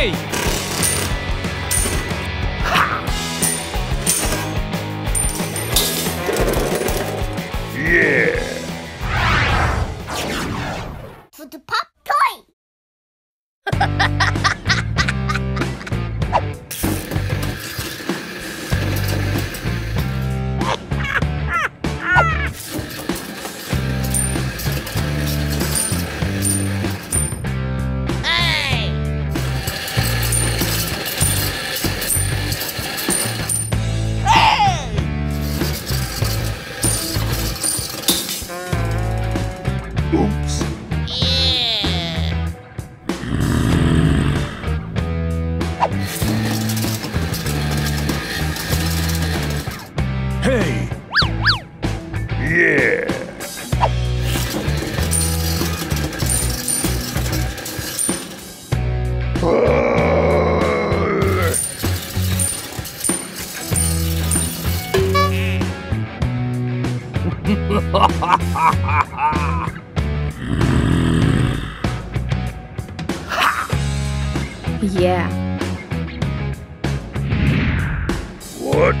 Hey! Ha! Yeah! DuDuPopTOY! Oops. Yeah. Hey. Yeah. Yeah. What?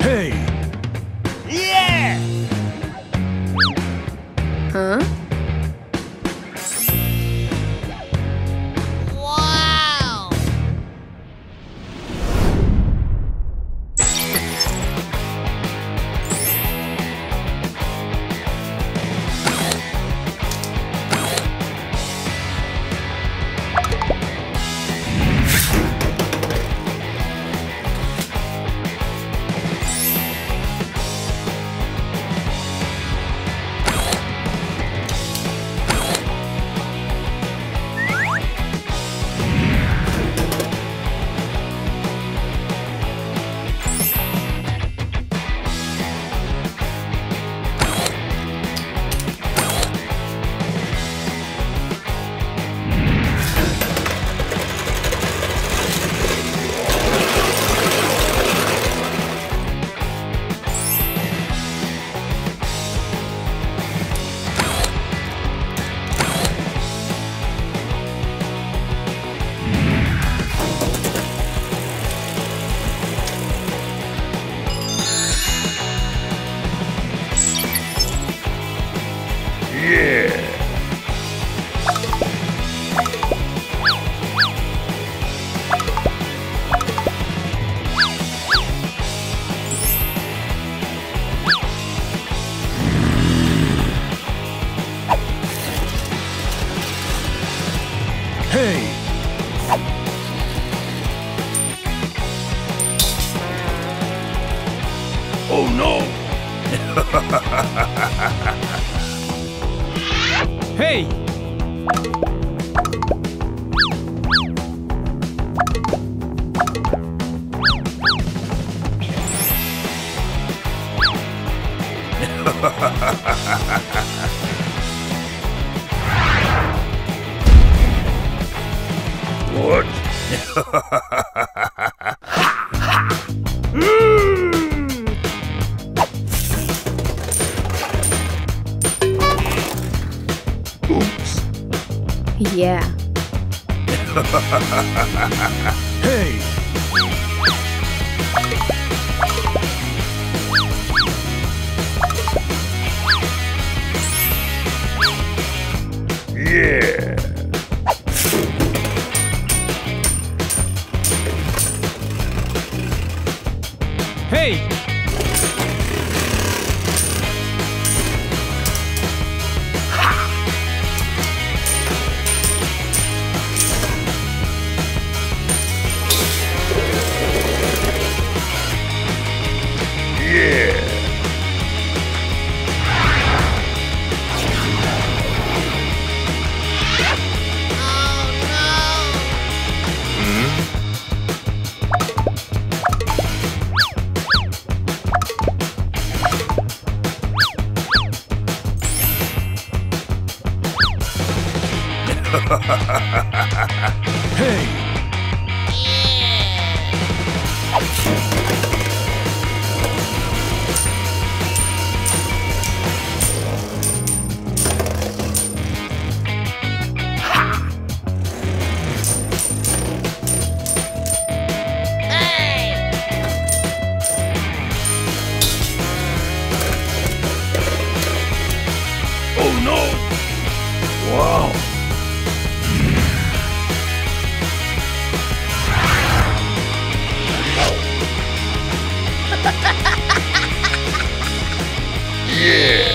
Hey! Yeah! Huh? Wow! Yeah! Hey! Oh no! Hey! What? Yeah. Hey! Yeah! Hey! Whoa! Yeah!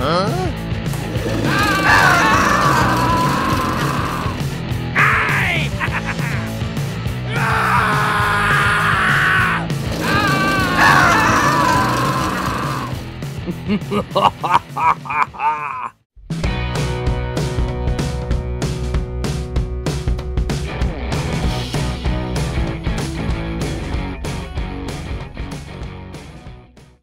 Huh? Ha ha ha ha!